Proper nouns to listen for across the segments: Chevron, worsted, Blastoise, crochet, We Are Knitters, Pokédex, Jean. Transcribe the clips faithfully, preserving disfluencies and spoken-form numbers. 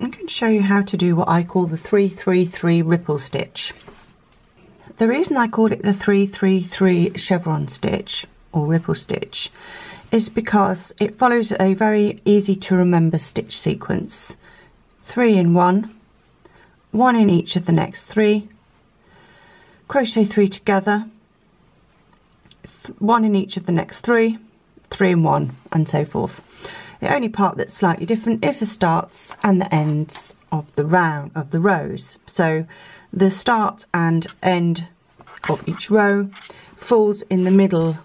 I'm going to show you how to do what I call the three three three ripple stitch. The reason I call it the three three three chevron stitch or ripple stitch is because it follows a very easy to remember stitch sequence. Three in one, one in each of the next three, crochet three together, one in each of the next three, three in one, and so forth. The only part that's slightly different is the starts and the ends of the round of the rows. So the start and end of each row falls in the middle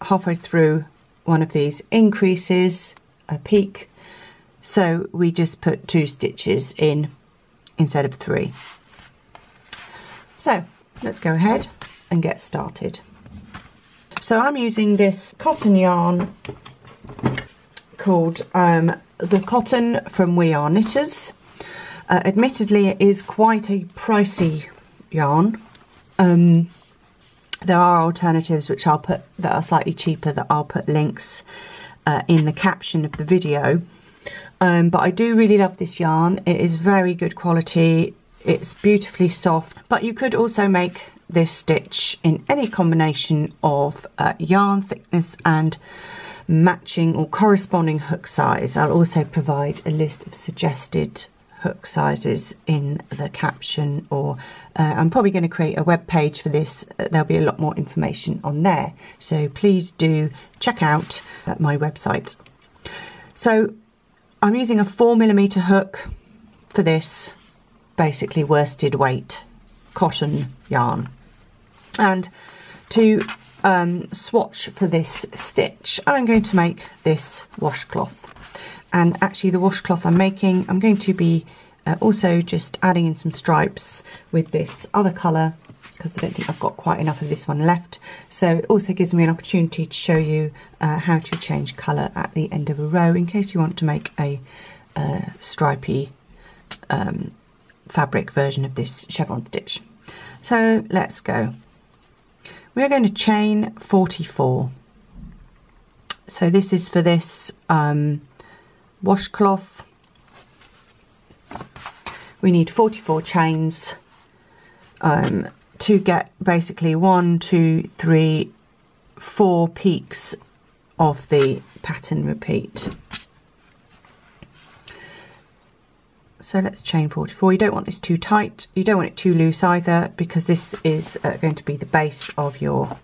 halfway through one of these increases, a peak. So we just put two stitches in instead of three. So let's go ahead and get started. So I'm using this cotton yarn called um, the cotton from We Are Knitters. Uh, admittedly, it is quite a pricey yarn. Um, there are alternatives which I'll put that are slightly cheaper that I'll put links uh, in the caption of the video. Um, but I do really love this yarn. It is very good quality. It's beautifully soft, but you could also make this stitch in any combination of uh, yarn thickness and matching or corresponding hook size. I'll also provide a list of suggested hook sizes in the caption, or uh, I'm probably going to create a web page for this. There'll be a lot more information on there, so please do check out my website. So I'm using a four millimeter hook for this, basically worsted weight cotton yarn, and to Um, swatch for this stitch I'm going to make this washcloth. And actually the washcloth I'm making, I'm going to be uh, also just adding in some stripes with this other colour, because I don't think I've got quite enough of this one left, so it also gives me an opportunity to show you uh, how to change colour at the end of a row in case you want to make a uh, stripy um, fabric version of this chevron stitch. So let's go. We're going to chain forty-four. So this is for this um, washcloth. We need forty-four chains um, to get basically one, two, three, four peaks of the pattern repeat. So let's chain forty-four. You don't want this too tight, you don't want it too loose either, because this is uh, going to be the base of your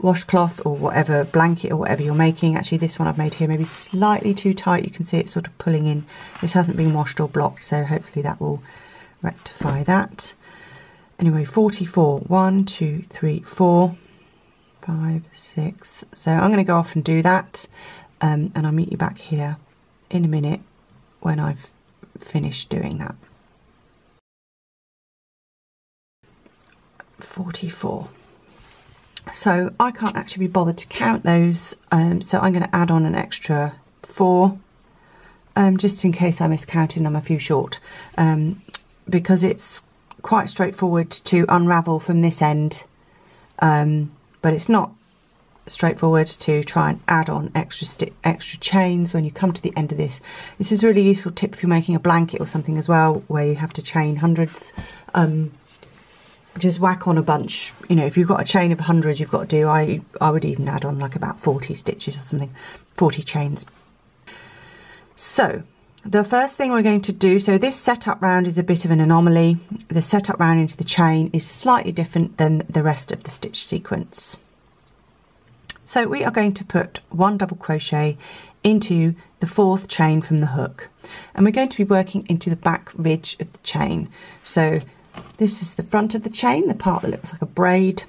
washcloth or whatever blanket or whatever you're making. Actually this one I've made here maybe slightly too tight, you can see it sort of pulling in. This hasn't been washed or blocked, so hopefully that will rectify that. Anyway, forty-four, one, two, three, four, five, six. So I'm going to go off and do that um, and I'll meet you back here in a minute when I've finish doing that. forty-four. So I can't actually be bothered to count those, um, so I'm going to add on an extra four um, just in case I miss counting, I'm a few short, um, because it's quite straightforward to unravel from this end, um, but it's not straightforward to try and add on extra sti extra chains when you come to the end of this. This is a really useful tip if you're making a blanket or something as well, where you have to chain hundreds. Um, just whack on a bunch. You know, if you've got a chain of hundreds, you've got to do. I I would even add on like about forty stitches or something, forty chains. So the first thing we're going to do. So this setup round is a bit of an anomaly. The setup round into the chain is slightly different than the rest of the stitch sequence. So we are going to put one double crochet into the fourth chain from the hook, and we're going to be working into the back ridge of the chain. So this is the front of the chain, the part that looks like a braid,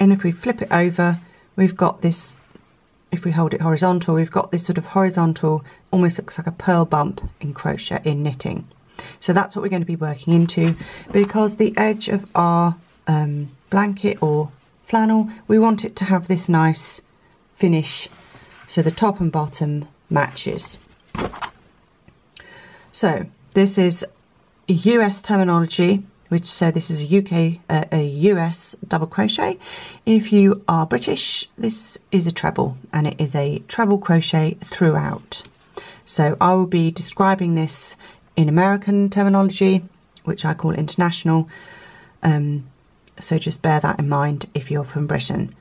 and if we flip it over, we've got this, if we hold it horizontal, we've got this sort of horizontal, almost looks like a pearl bump in crochet, in knitting. So that's what we're going to be working into, because the edge of our um, blanket or flannel, we want it to have this nice finish so the top and bottom matches. So this is U S terminology, which so this is a U K uh, a U S double crochet. If you are British, this is a treble, and it is a treble crochet throughout. So I will be describing this in American terminology, which I call international. Um, so just bear that in mind if you're from Britain.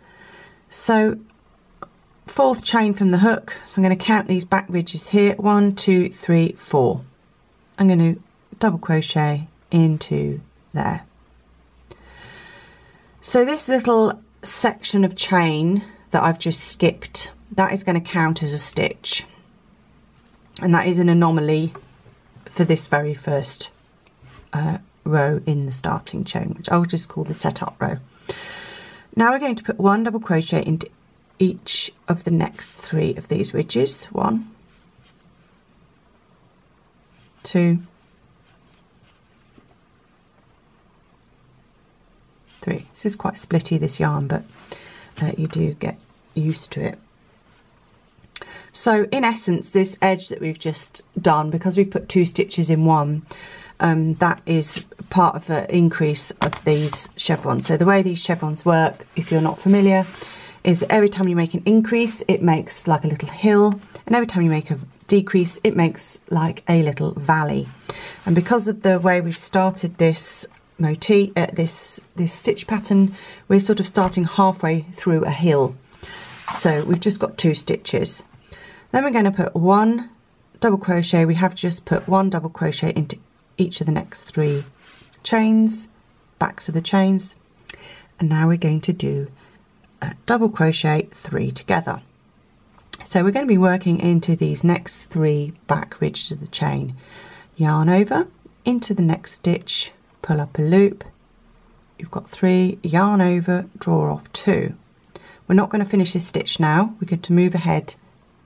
So fourth chain from the hook. So I'm going to count these back ridges here. One, two, three, four. I'm going to double crochet into there. So this little section of chain that I've just skipped, that is going to count as a stitch. And that is an anomaly for this very first uh, row in the starting chain, which I'll just call the setup row. Now we're going to put one double crochet into each of the next three of these ridges. One, two, three. This is quite splitty, this yarn, but uh, you do get used to it. So in essence, this edge that we've just done, because we've put two stitches in one, um, that is part of the increase of these chevrons. So the way these chevrons work, if you're not familiar, is every time you make an increase, it makes like a little hill, and every time you make a decrease, it makes like a little valley. And because of the way we've started this motif, uh, this this stitch pattern, we're sort of starting halfway through a hill. So we've just got two stitches. Then we're going to put one double crochet. We have just put one double crochet into each of the next three chains, backs of the chains, and now we're going to do a double crochet three together. So we're going to be working into these next three back ridges of the chain. Yarn over, into the next stitch, pull up a loop, you've got three, yarn over, draw off two. We're not going to finish this stitch now, we're going to move ahead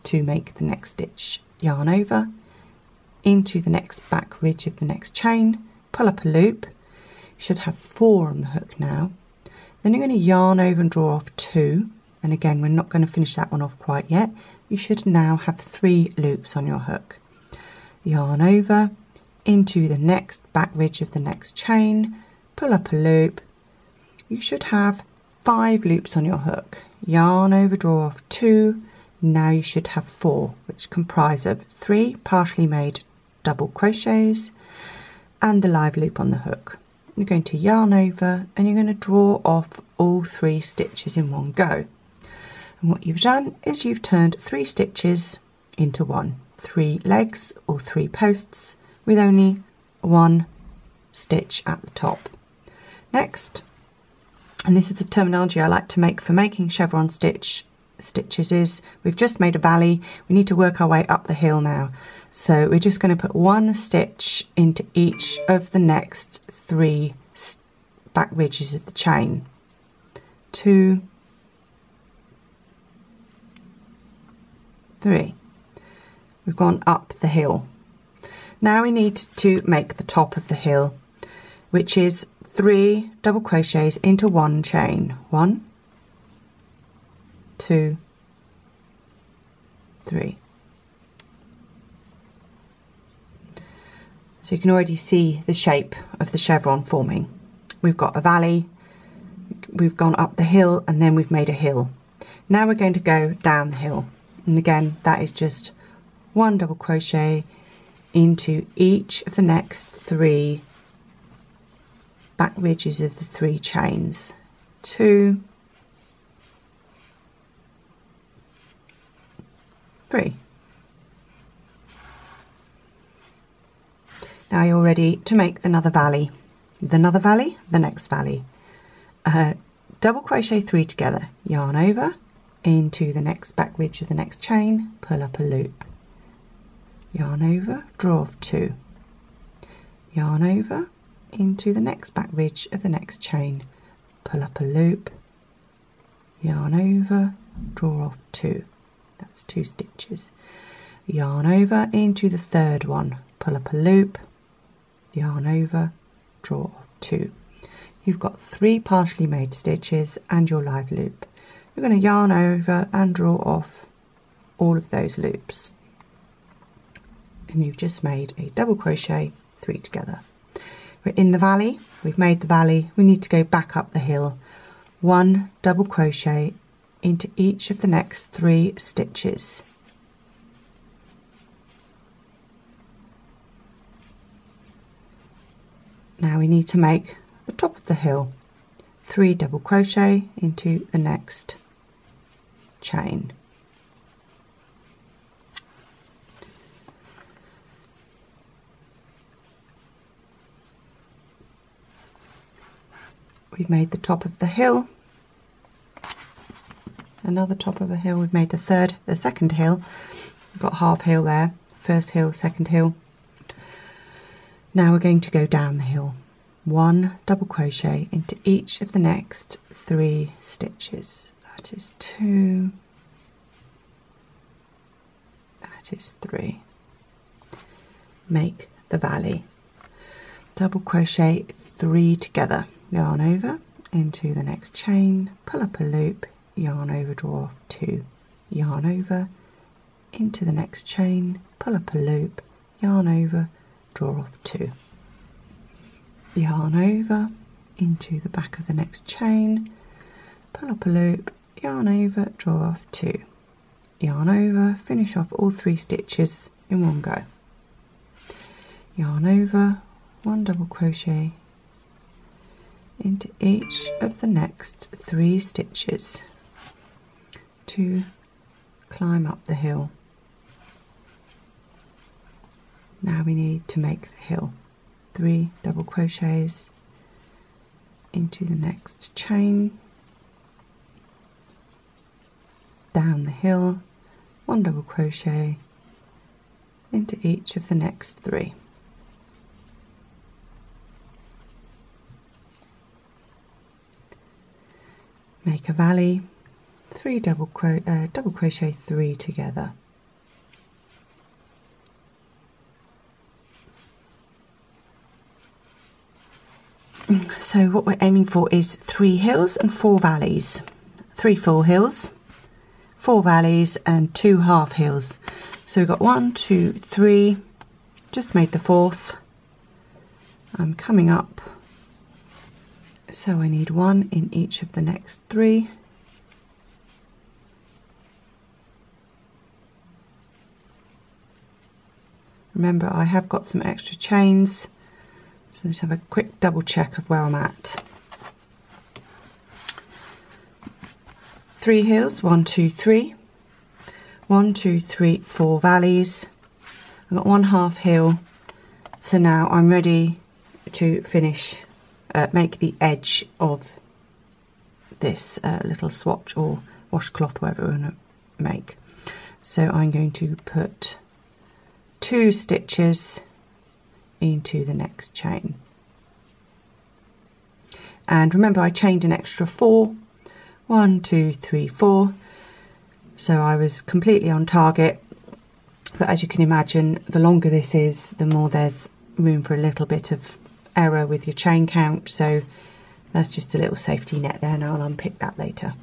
to make the next stitch. Yarn over, into the next back ridge of the next chain, pull up a loop, you should have four on the hook now, then you're going to yarn over and draw off two, and again we're not going to finish that one off quite yet, you should now have three loops on your hook. Yarn over, into the next back ridge of the next chain, pull up a loop, you should have five loops on your hook. Yarn over, draw off two. Now you should have four, which comprise of three partially made double crochets and the live loop on the hook. You're going to yarn over and you're going to draw off all three stitches in one go. And what you've done is you've turned three stitches into one, three legs or three posts with only one stitch at the top. Next, and this is the terminology I like to make for making chevron stitch stitches is we've just made a valley, we need to work our way up the hill now, so we're just going to put one stitch into each of the next three back ridges of the chain. Two, three. We've gone up the hill. Now we need to make the top of the hill, which is three double crochets into one chain. One, two, three. So you can already see the shape of the chevron forming. We've got a valley, we've gone up the hill, and then we've made a hill. Now we're going to go down the hill, and again that is just one double crochet into each of the next three back ridges of the three chains. Two, three. Now you're ready to make another valley, another valley, the next valley. Uh, double crochet three together, yarn over, into the next back ridge of the next chain, pull up a loop, yarn over, draw off two, yarn over, into the next back ridge of the next chain, pull up a loop, yarn over, draw off two. That's two stitches. Yarn over into the third one, pull up a loop, yarn over, draw off two. You've got three partially made stitches and your live loop. You're going to yarn over and draw off all of those loops, and you've just made a double crochet three together. We're in the valley, we've made the valley, we need to go back up the hill. One double crochet into each of the next three stitches. Now we need to make the top of the hill, three double crochet into the next chain. We've made the top of the hill, another top of a hill, we've made the third, the second hill, we've got half hill there, first hill, second hill. Now we're going to go down the hill, one double crochet into each of the next three stitches. That is two, that is three. Make the valley, double crochet three together, yarn over into the next chain, pull up a loop, yarn over, draw off two, yarn over into the next chain, pull up a loop, yarn over, draw off two, yarn over into the back of the next chain, pull up a loop, yarn over, draw off two, yarn over, finish off all three stitches in one go, yarn over, one double crochet into each of the next three stitches to climb up the hill. Now we need to make the hill, three double crochets into the next chain, down the hill, one double crochet into each of the next three. Make a valley, three double, cro uh, double crochet three together. So what we're aiming for is three hills and four valleys, three full hills, four valleys and two half hills. So we've got one, two, three, just made the fourth. I'm coming up. So I need one in each of the next three. Remember, I have got some extra chains, so let's have a quick double check of where I'm at. Three hills, one, two, three. One, two, three, four valleys. I've got one half hill, so now I'm ready to finish. Uh, make the edge of this uh, little swatch or washcloth, whatever we're going to make. So I'm going to put two stitches into the next chain. And remember, I chained an extra four. One, two, three, four. So I was completely on target. But as you can imagine, the longer this is, the more there's room for a little bit of error with your chain count, so that's just a little safety net there, and I'll unpick that later.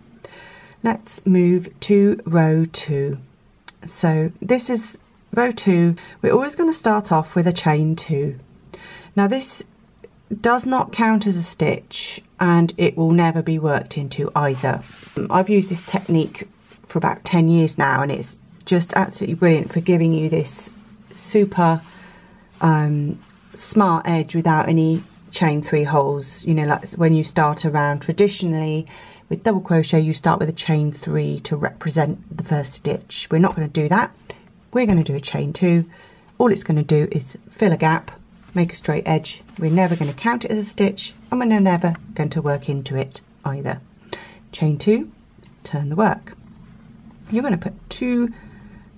Let's move to row two. So this is row two. We're always going to start off with a chain two. Now this does not count as a stitch, and it will never be worked into either. I've used this technique for about ten years now, and it's just absolutely brilliant for giving you this super um smart edge without any chain three holes. You know, like when you start a round traditionally with double crochet, you start with a chain three to represent the first stitch. We're not going to do that. We're going to do a chain two. All it's going to do is fill a gap, make a straight edge. We're never going to count it as a stitch, and we're never going to work into it either. Chain two, turn the work. You're going to put two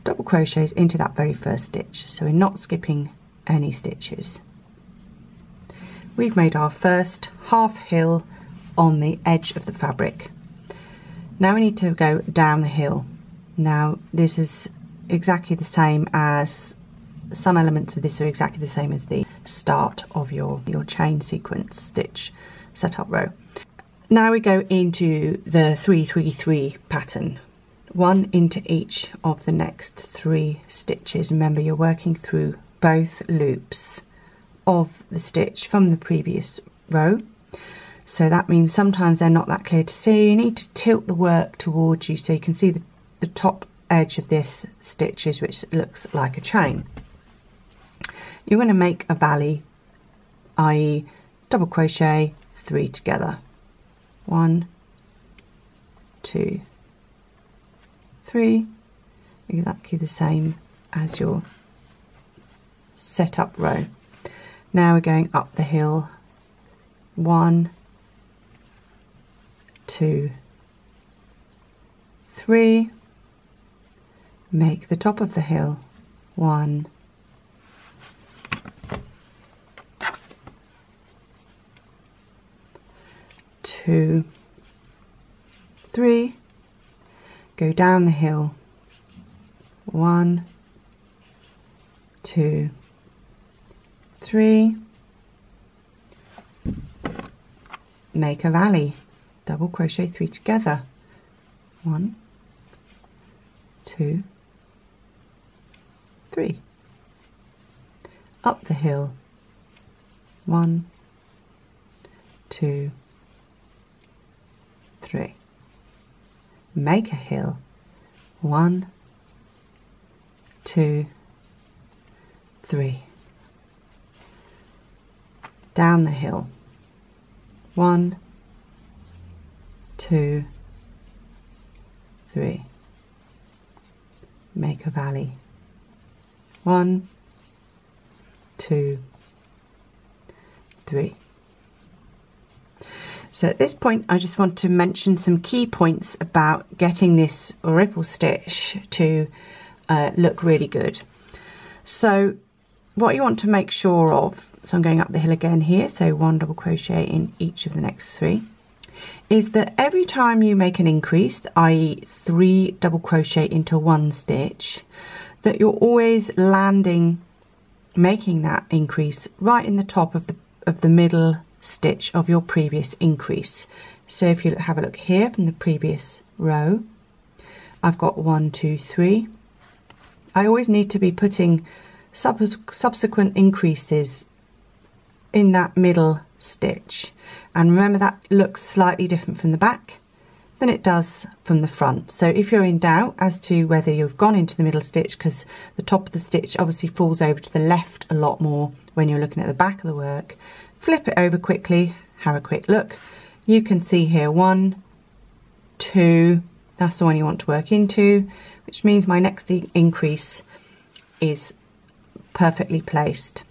double crochets into that very first stitch, so we're not skipping any stitches. We've made our first half hill on the edge of the fabric. Now we need to go down the hill. Now this is exactly the same as, some elements of this are exactly the same as the start of your, your chain sequence stitch setup row. Now we go into the three three three pattern. One into each of the next three stitches. Remember, you're working through both loops of the stitch from the previous row, so that means sometimes they're not that clear to see. You need to tilt the work towards you so you can see the, the top edge of this stitches, which looks like a chain. You're going to make a valley, that is double crochet, three together, one, two, three, exactly the same as your setup row. Now we're going up the hill, one, two, three, make the top of the hill, one, two, three, go down the hill, one, two, three, make a valley, double crochet, three together, one, two, three, up the hill, one, two, three, make a hill, one, two, three, down the hill, one, two, three, make a valley, one, two, three. So at this point I just want to mention some key points about getting this ripple stitch to uh, look really good. So what you want to make sure of, so I'm going up the hill again here, so one double crochet in each of the next three, is that every time you make an increase, that is three double crochet into one stitch, that you're always landing, making that increase right in the top of the, of the middle stitch of your previous increase. So if you have a look here from the previous row, I've got one, two, three. I always need to be putting sub subsequent increases in that middle stitch, and remember that looks slightly different from the back than it does from the front. So if you're in doubt as to whether you've gone into the middle stitch, because the top of the stitch obviously falls over to the left a lot more when you're looking at the back of the work, flip it over quickly, have a quick look. You can see here one, two, that's the one you want to work into, which means my next increase is perfectly placed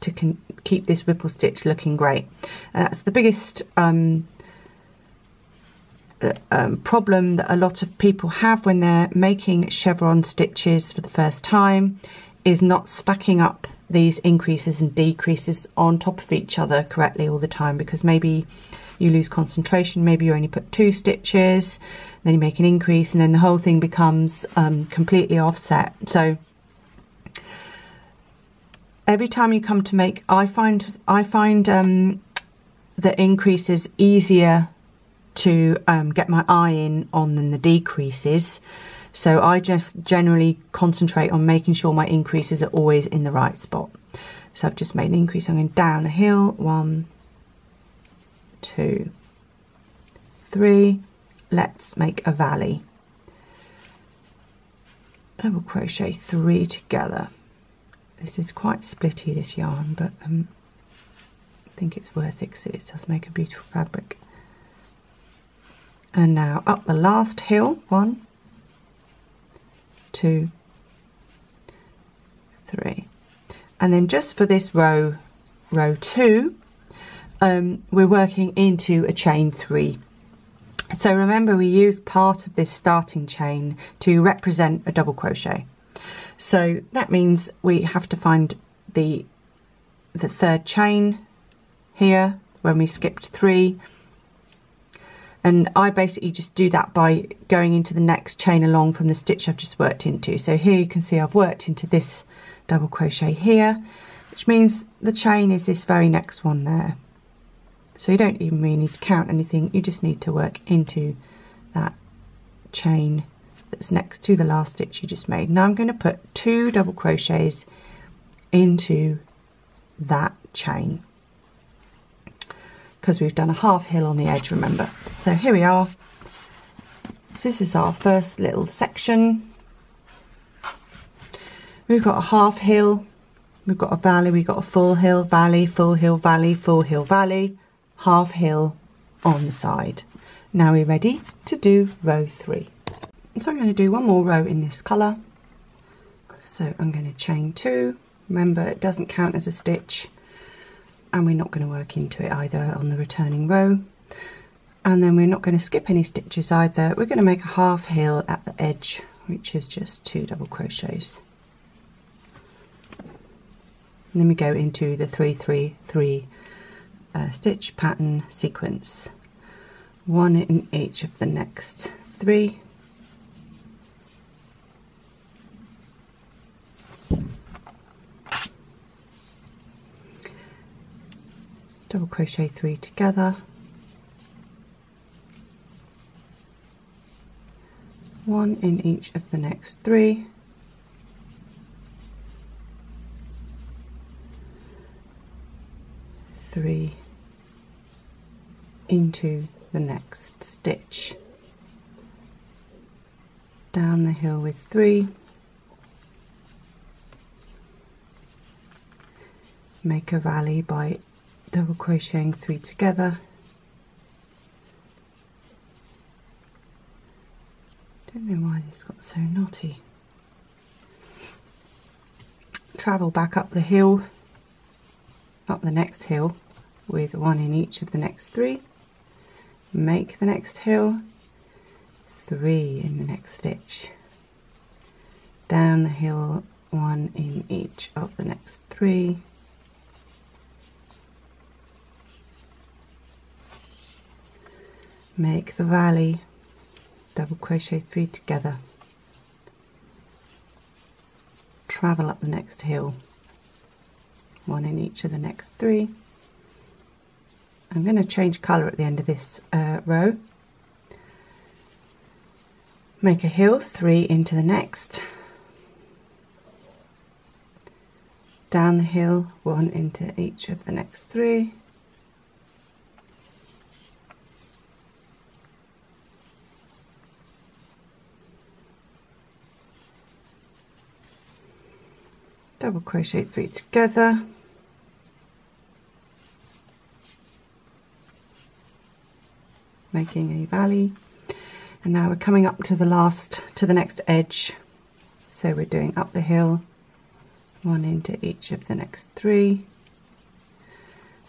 to con keep this ripple stitch looking great. And that's the biggest um, um, problem that a lot of people have when they're making chevron stitches for the first time, is not stacking up these increases and decreases on top of each other correctly all the time, because maybe you lose concentration, maybe you only put two stitches, then you make an increase, and then the whole thing becomes um, completely offset. So every time you come to make, I find I find um, the increases easier to um, get my eye in on than the decreases. So I just generally concentrate on making sure my increases are always in the right spot. So I've just made an increase. I'm going down a hill. One, two, three. Let's make a valley. Double crochet three together. This is quite splitty, this yarn, but um, I think it's worth it because it does make a beautiful fabric. And now up the last hill, one, two, three. And then just for this row, row two, um, we're working into a chain three. So remember, we use part of this starting chain to represent a double crochet. So that means we have to find the the third chain here when we skipped three, and I basically just do that by going into the next chain along from the stitch I've just worked into. So here you can see I've worked into this double crochet here, which means the chain is this very next one there. So you don't even really need to count anything, you just need to work into that chain that's next to the last stitch you just made. Now I'm going to put two double crochets into that chain because we've done a half hill on the edge, remember. So here we are. So this is our first little section. We've got a half hill We've got a valley, we've got a full hill, valley, full hill, valley, full hill, valley, half hill on the side. Now we're ready to do row three. So I'm going to do one more row in this colour. So I'm going to chain two. Remember, it doesn't count as a stitch, and we're not going to work into it either on the returning row. And then we're not going to skip any stitches either. We're going to make a half hill at the edge, which is just two double crochets. And then we go into the three three three uh, stitch pattern sequence, one in each of the next three. Double crochet three together, one in each of the next three, three into the next stitch, down the hill with three, make a valley by double crocheting three together, don't know why this got so knotty, travel back up the hill, up the next hill with one in each of the next three, make the next hill, three in the next stitch, down the hill, one in each of the next three, make the valley, double crochet three together, travel up the next hill, one in each of the next three. I'm going to change colour at the end of this uh, row, make a hill, three into the next, down the hill, one into each of the next three, double crochet three together, making a valley, and now we're coming up to the last, to the next edge, so we're doing up the hill, one into each of the next three,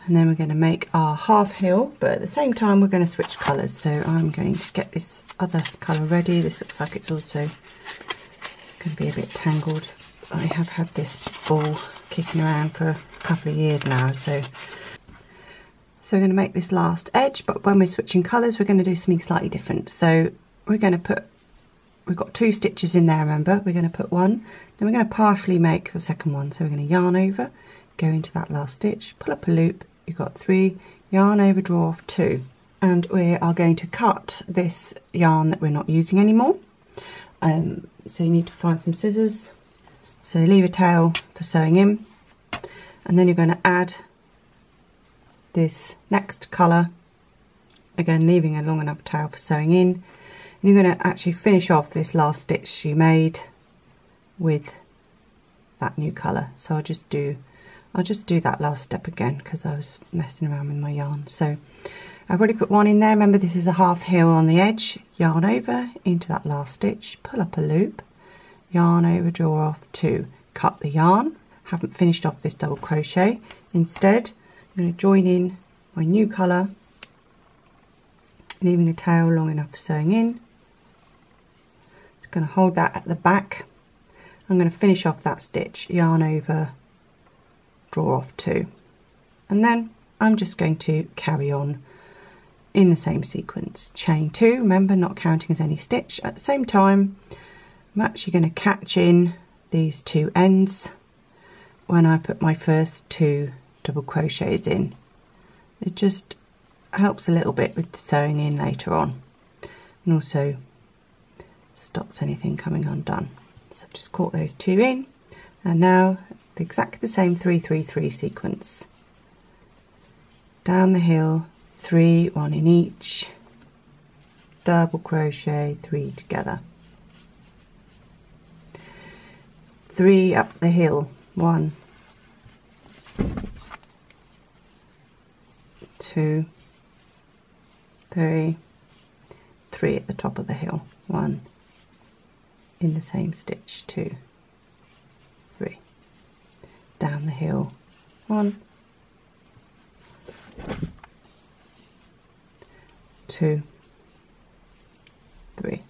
and then we're going to make our half hill, but at the same time we're going to switch colours, so I'm going to get this other colour ready. This looks like it's also going to be a bit tangled. I have had this ball kicking around for a couple of years now, so so we're going to make this last edge, but when we're switching colours we're going to do something slightly different. So we're going to put, we've got two stitches in there, remember, we're going to put one, then we're going to partially make the second one, so we're going to yarn over, go into that last stitch, pull up a loop, you've got three, yarn over, draw off two, and we are going to cut this yarn that we're not using anymore. Um, so you need to find some scissors. So leave a tail for sewing in, and then you're going to add this next colour, again leaving a long enough tail for sewing in, and you're going to actually finish off this last stitch you made with that new colour. So I'll just do I'll just do that last step again because I was messing around with my yarn. So I've already put one in there, remember this is a half heel on the edge, yarn over into that last stitch, pull up a loop, yarn over, draw off two, cut the yarn, haven't finished off this double crochet, instead I'm going to join in my new colour, leaving the tail long enough for sewing in, just going to hold that at the back, I'm going to finish off that stitch, yarn over, draw off two, and then I'm just going to carry on in the same sequence, chain two, remember not counting as any stitch, at the same time I'm actually going to catch in these two ends when I put my first two double crochets in. It just helps a little bit with the sewing in later on, and also stops anything coming undone. So I've just caught those two in, and now exactly the same three three three sequence. Down the hill, three, one in each, double crochet, three together. Three up the hill, one, two, three, three at the top of the hill, one in the same stitch, two, three, down the hill, one, two, three.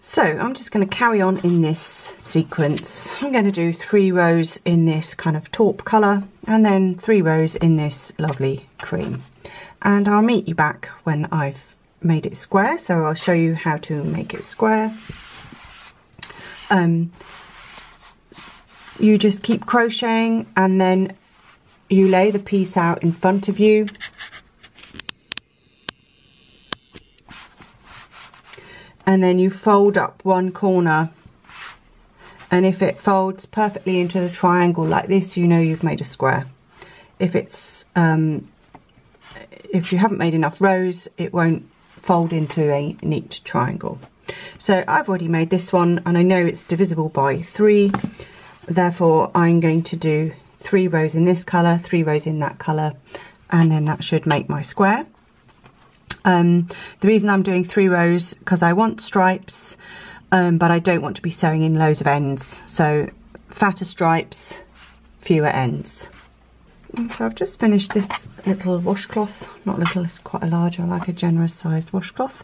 So I'm just going to carry on in this sequence. I'm going to do three rows in this kind of taupe colour and then three rows in this lovely cream. And I'll meet you back when I've made it square, so I'll show you how to make it square. Um, you just keep crocheting and then you lay the piece out in front of you. And then you fold up one corner, and if it folds perfectly into the triangle like this, you know you've made a square. If it's um, if you haven't made enough rows, it won't fold into a neat triangle. So I've already made this one, and I know it's divisible by three, therefore I'm going to do three rows in this colour, three rows in that colour, and then that should make my square. Um, the reason I'm doing three rows because I want stripes, um, but I don't want to be sewing in loads of ends, so fatter stripes, fewer ends. And so I've just finished this little washcloth, not little, it's quite a large, I like a generous sized washcloth,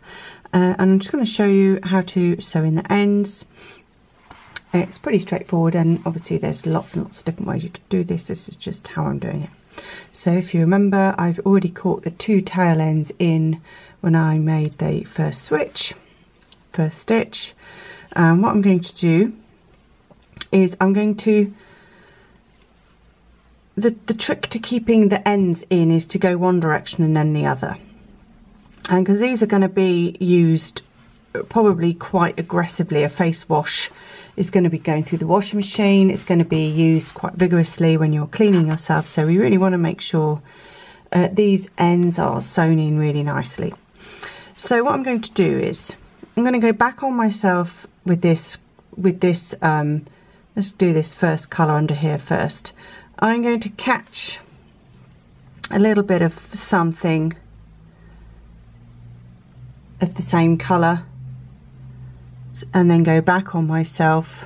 uh, and I'm just going to show you how to sew in the ends. It's pretty straightforward, and obviously there's lots and lots of different ways you could do this. This is just how I'm doing it. So if you remember, I've already caught the two tail ends in when I made the first switch, first stitch. And what I'm going to do is I'm going to, the, the trick to keeping the ends in is to go one direction and then the other. And because these are going to be used probably quite aggressively, a face wash is going to be going through the washing machine, it's going to be used quite vigorously when you're cleaning yourself, so we really want to make sure uh, these ends are sewn in really nicely. So what I'm going to do is I'm going to go back on myself with this with this um, let's do this first colour under here first. I'm going to catch a little bit of something of the same colour and then go back on myself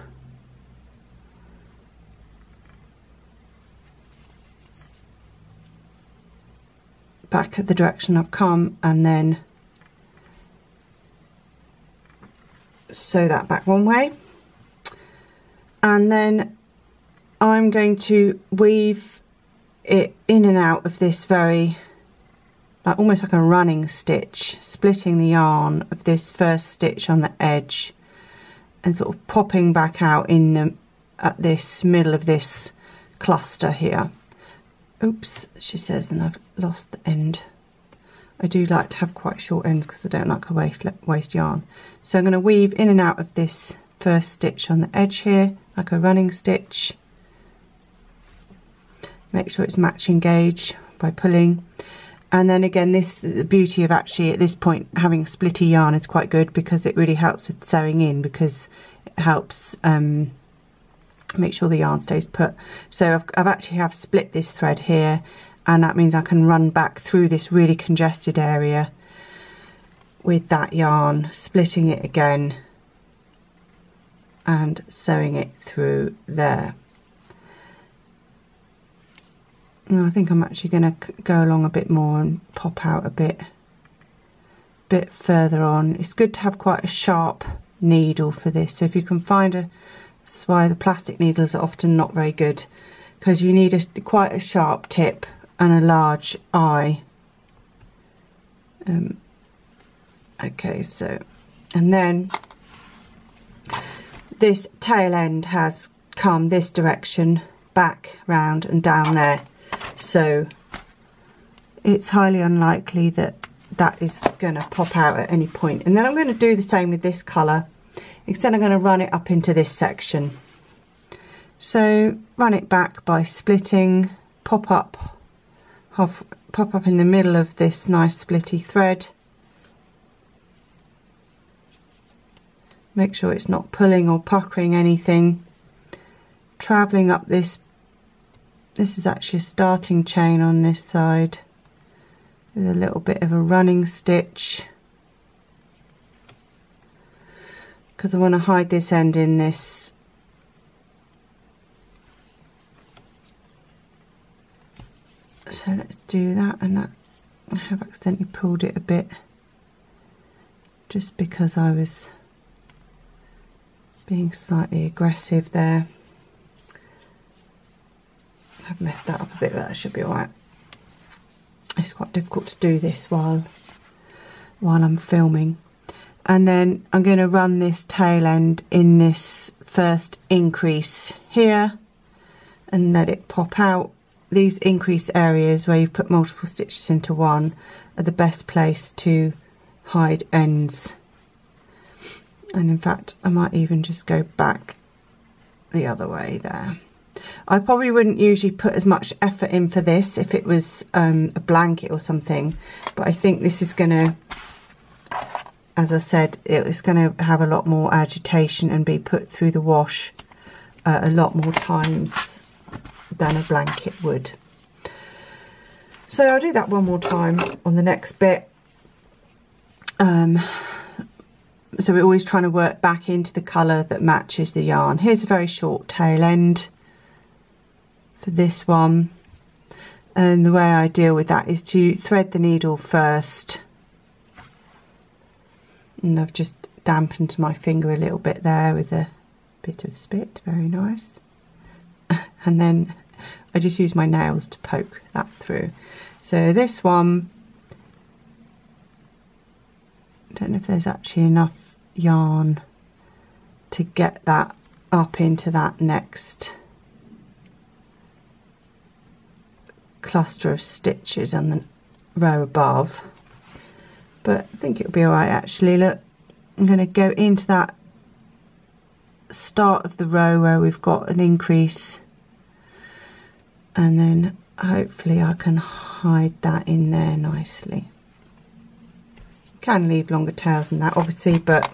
back at the direction I've come and then sew that back one way, and then I'm going to weave it in and out of this very like almost like a running stitch, splitting the yarn of this first stitch on the edge and sort of popping back out in the, at this middle of this cluster here. Oops, she says, and I've lost the end. I do like to have quite short ends because I don't like a waste, waste yarn. So I'm going to weave in and out of this first stitch on the edge here, like a running stitch. Make sure it's matching gauge by pulling. And then again, this the beauty of actually at this point having splitty yarn is quite good because it really helps with sewing in, because it helps um, make sure the yarn stays put. So I've, I've actually have split this thread here, and that means I can run back through this really congested area with that yarn, splitting it again and sewing it through there. I think I'm actually going to go along a bit more and pop out a bit, bit further on. It's good to have quite a sharp needle for this. So if you can find a, that's why the plastic needles are often not very good, because you need a, quite a sharp tip and a large eye. Um, okay, so, and then this tail end has come this direction, back, round and down there. So it's highly unlikely that that is going to pop out at any point. And then I'm going to do the same with this colour, except I'm going to run it up into this section. So run it back by splitting, pop up, half, pop up in the middle of this nice splitty thread. Make sure it's not pulling or puckering anything. Travelling up this. This is actually a starting chain on this side. with a little bit of a running stitch, because I want to hide this end in this . So let's do that, and that I have accidentally pulled it a bit just because I was being slightly aggressive there. I've messed that up a bit, but that should be alright. It's quite difficult to do this while while I'm filming. And then I'm going to run this tail end in this first increase here and let it pop out. These increase areas where you've put multiple stitches into one are the best place to hide ends. And in fact, I might even just go back the other way there. I probably wouldn't usually put as much effort in for this if it was um, a blanket or something, but I think this is going to, as I said, it's going to have a lot more agitation and be put through the wash uh, a lot more times than a blanket would. So I'll do that one more time on the next bit. Um, so we're always trying to work back into the colour that matches the yarn. Here's a very short tail end for this one, and the way I deal with that is to thread the needle first. And I've just dampened my finger a little bit there with a bit of spit, very nice. And then I just use my nails to poke that through. So this one, I don't know if there's actually enough yarn to get that up into that next cluster of stitches on the row above. But I think it'll be alright actually. Look, I'm going to go into that start of the row where we've got an increase, and then hopefully I can hide that in there nicely. Can leave longer tails than that obviously, but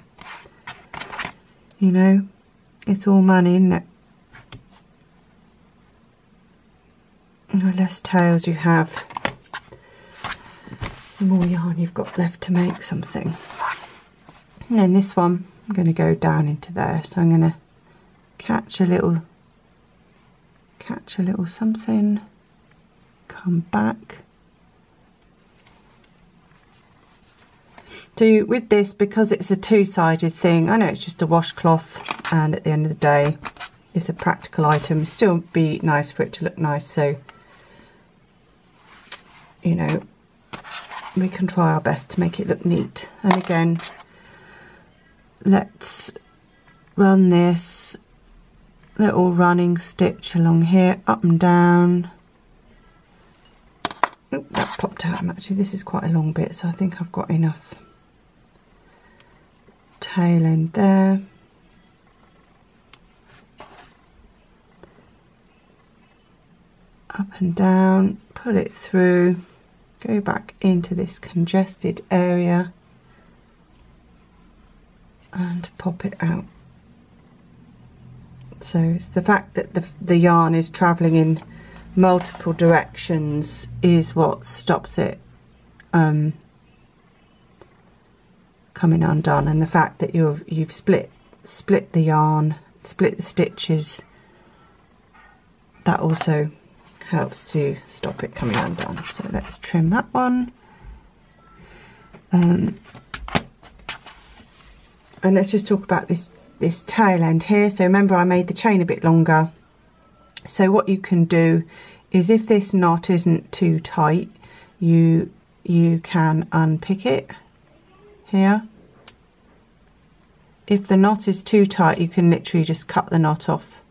you know, it's all money, isn't it? The less tails you have, the more yarn you've got left to make something. And then this one, I'm going to go down into there, so I'm going to catch a little catch a little something, come back. So with this, because it's a two-sided thing, I know it's just a washcloth, and at the end of the day it's a practical item, still be nice for it to look nice, so you know, we can try our best to make it look neat. And again, let's run this little running stitch along here, up and down. Oop, that popped out. And actually, this is quite a long bit, so I think I've got enough tail end there. Up and down, pull it through, go back into this congested area and pop it out. So it's the fact that the, the yarn is travelling in multiple directions is what stops it um, coming undone, and the fact that you've you've split split the yarn, split the stitches, that also helps to stop it coming undone. So let's trim that one, um, and let's just talk about this this tail end here. So remember, I made the chain a bit longer, so what you can do is, if this knot isn't too tight, you you can unpick it here. If the knot is too tight, you can literally just cut the knot off.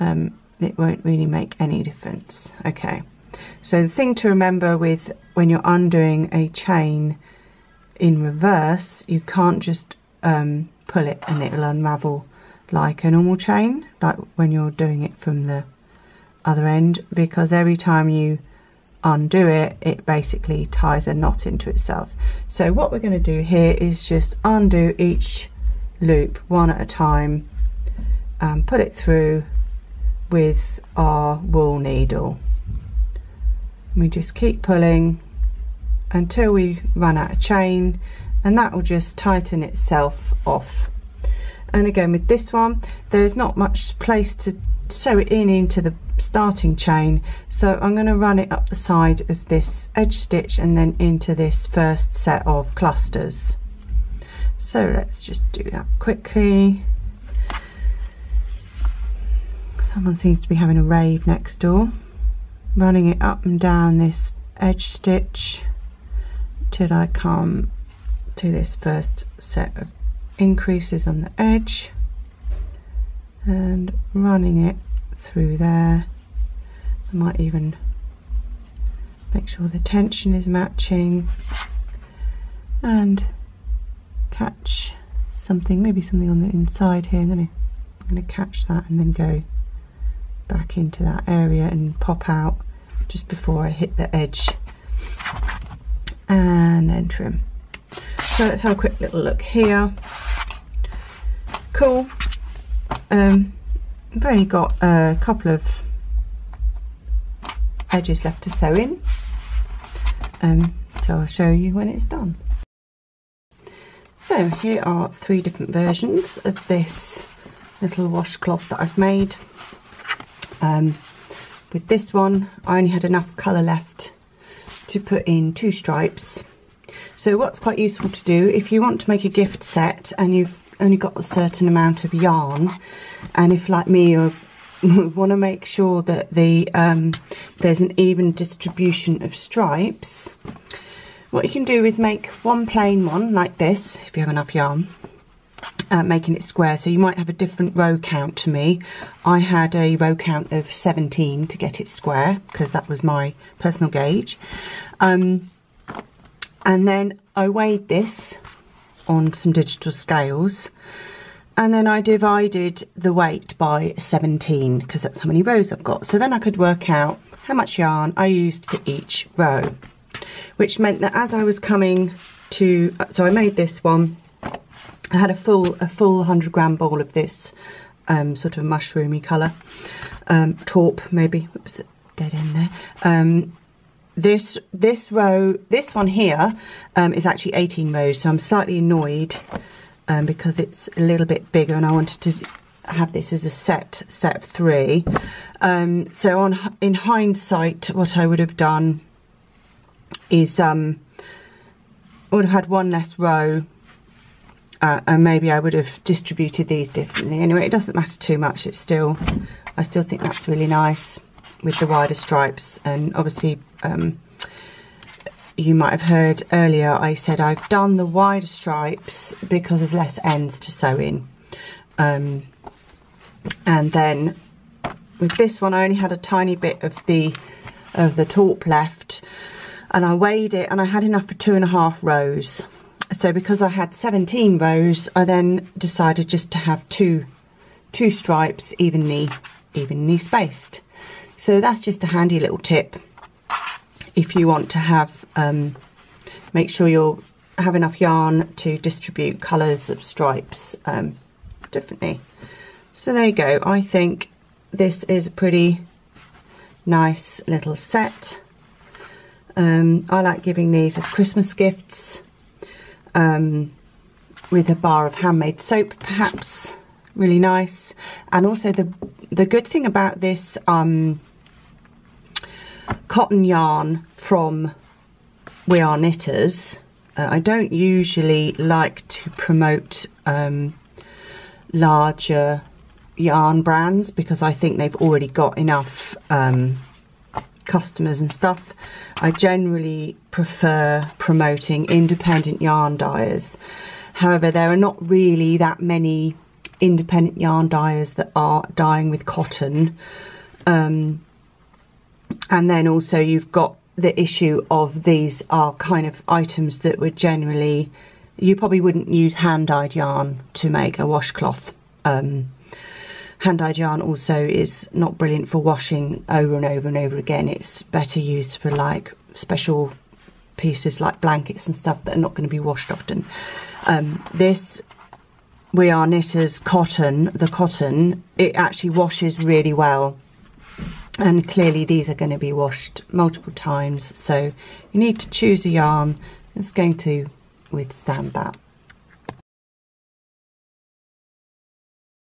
um, It won't really make any difference. Okay, so the thing to remember with when you're undoing a chain in reverse, you can't just um, pull it and it'll unravel like a normal chain, like when you're doing it from the other end, because every time you undo it, it basically ties a knot into itself. So what we're going to do here is just undo each loop one at a time and put it through with our wool needle. We just keep pulling until we run out of chain, and that will just tighten itself off. And again with this one, there's not much place to sew it in into the starting chain, so I'm going to run it up the side of this edge stitch and then into this first set of clusters. So let's just do that quickly. Someone seems to be having a rave next door. Running it up and down this edge stitch till I come to this first set of increases on the edge, and running it through there. I might even make sure the tension is matching and catch something, maybe something on the inside here. I'm gonna, I'm gonna catch that and then go back into that area and pop out just before I hit the edge, and then trim. So let's have a quick little look here. Cool. Um, I've only got a couple of edges left to sew in, um, so I'll show you when it's done. So here are three different versions of this little washcloth that I've made. Um, with this one, I only had enough colour left to put in two stripes. So what's quite useful to do if you want to make a gift set and you've only got a certain amount of yarn, and if like me you want to make sure that the um, there's an even distribution of stripes, what you can do is make one plain one like this if you have enough yarn, uh, making it square. So you might have a different row count to me. I had a row count of seventeen to get it square because that was my personal gauge, um, and then I weighed this on some digital scales, and then I divided the weight by seventeen because that's how many rows I've got. So then I could work out how much yarn I used for each row, which meant that as I was coming to, so I made this one, I had a full a full one hundred gram ball of this um, sort of mushroomy colour, um, taupe maybe, whoops, dead end there. Um, This this row, this one here, um, is actually eighteen rows, so I'm slightly annoyed um, because it's a little bit bigger, and I wanted to have this as a set, set of three. Um, so on in hindsight, what I would have done is um, I would have had one less row, uh, and maybe I would have distributed these differently. Anyway, it doesn't matter too much. It's still, I still think that's really nice with the wider stripes. And obviously um, you might have heard earlier I said I've done the wider stripes because there's less ends to sew in, um, and then with this one I only had a tiny bit of the of the taupe left, and I weighed it and I had enough for two and a half rows. So because I had seventeen rows, I then decided just to have two two stripes evenly evenly spaced. So that's just a handy little tip if you want to have, um, make sure you have enough yarn to distribute colours of stripes um, differently. So there you go. I think this is a pretty nice little set. Um, I like giving these as Christmas gifts, um, with a bar of handmade soap perhaps. Really nice. And also the the good thing about this um cotton yarn from We Are Knitters, uh, I don't usually like to promote um larger yarn brands because I think they've already got enough um customers and stuff. I generally prefer promoting independent yarn dyers. However, there are not really that many independent yarn dyers that are dyeing with cotton, um, and then also you've got the issue of these are kind of items that were generally, you probably wouldn't use hand dyed yarn to make a washcloth. Um, hand dyed yarn also is not brilliant for washing over and over and over again. It's better used for like special pieces like blankets and stuff that are not going to be washed often. Um, this We Are Knitters cotton, the cotton, it actually washes really well. and clearly these are going to be washed multiple times, so you need to choose a yarn that's going to withstand that.